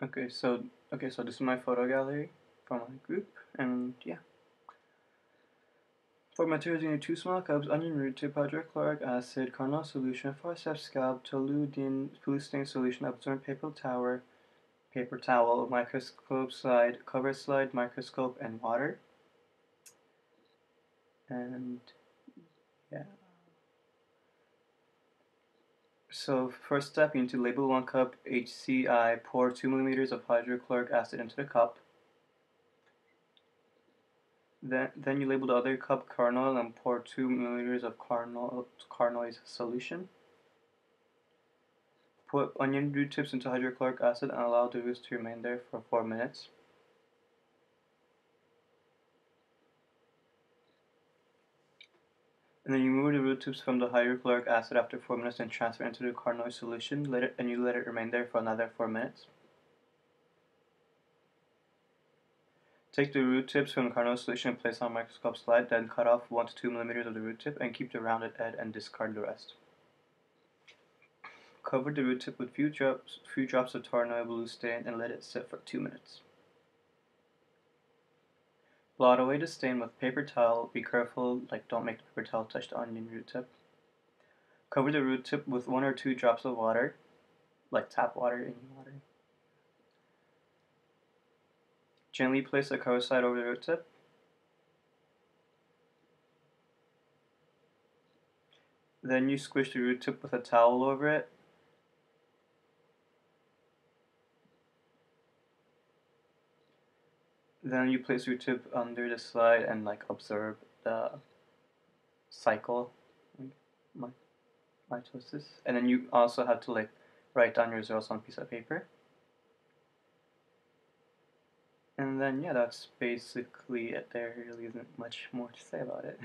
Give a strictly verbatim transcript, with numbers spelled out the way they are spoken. Okay, so okay, so this is my photo gallery from my group, and yeah. For materials, you need two small cups, onion root, tip hydrochloric acid, Carnoy's solution, forceps scalp, toluidine, polyurethane solution, absorbent paper towel, paper towel, microscope slide, cover slide, microscope, and water. And yeah. So first step, you need to label one cup H C I, pour two milliliters of hydrochloric acid into the cup. Then, then you label the other cup Carnoyl and pour two milliliters of Carnoyl, Carnoy's solution. Put onion root tips into hydrochloric acid and allow the roots to remain there for four minutes. And then you remove the root tips from the hydrochloric acid after four minutes and transfer into the Carnoy's solution. Let it, and you let it remain there for another four minutes. Take the root tips from the Carnoy's solution and place on a microscope slide, then cut off one to two millimeters of the root tip and keep the rounded end and discard the rest. Cover the root tip with few drops, few drops of Carnoy blue stain and let it sit for two minutes. Blot away the stain with paper towel. Be careful, like don't make the paper towel touch the onion root tip. Cover the root tip with one or two drops of water, like tap water, any water. Gently place the cover side over the root tip. Then you squish the root tip with a towel over it. Then you place your tip under the slide and like observe the cycle, mitosis. And then you also have to like write down your results on a piece of paper. And then yeah, that's basically it. There really isn't much more to say about it.